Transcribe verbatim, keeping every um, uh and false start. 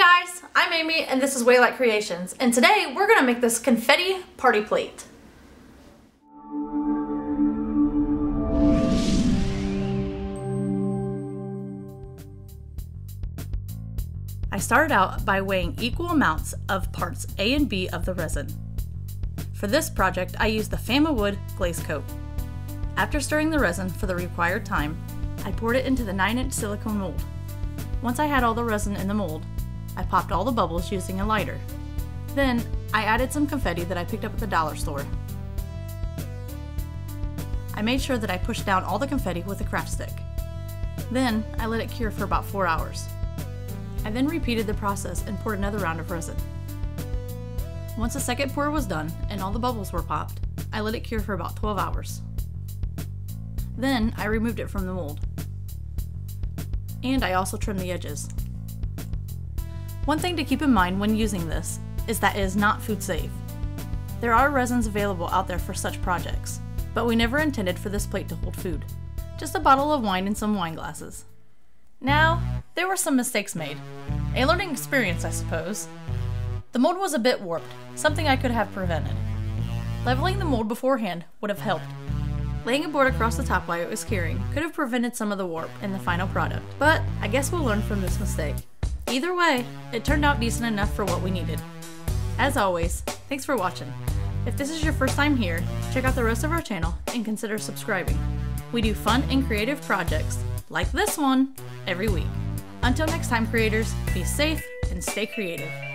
guys, I'm Amy and this is Waylight Creations, and today we're gonna make this confetti party plate. I started out by weighing equal amounts of parts A and B of the resin. For this project, I used the Famowood Glaze Coat. After stirring the resin for the required time, I poured it into the nine inch silicone mold. Once I had all the resin in the mold, I popped all the bubbles using a lighter. Then, I added some confetti that I picked up at the dollar store. I made sure that I pushed down all the confetti with a craft stick. Then, I let it cure for about four hours. I then repeated the process and poured another round of resin. Once the second pour was done and all the bubbles were popped, I let it cure for about twelve hours. Then, I removed it from the mold. And I also trimmed the edges. One thing to keep in mind when using this is that it is not food safe. There are resins available out there for such projects, but we never intended for this plate to hold food. Just a bottle of wine and some wine glasses. Now, there were some mistakes made. A learning experience, I suppose. The mold was a bit warped, something I could have prevented. Leveling the mold beforehand would have helped. Laying a board across the top while it was curing could have prevented some of the warp in the final product, but I guess we'll learn from this mistake. Either way, it turned out decent enough for what we needed. As always, thanks for watching. If this is your first time here, check out the rest of our channel and consider subscribing. We do fun and creative projects, like this one, every week. Until next time, creators, be safe and stay creative.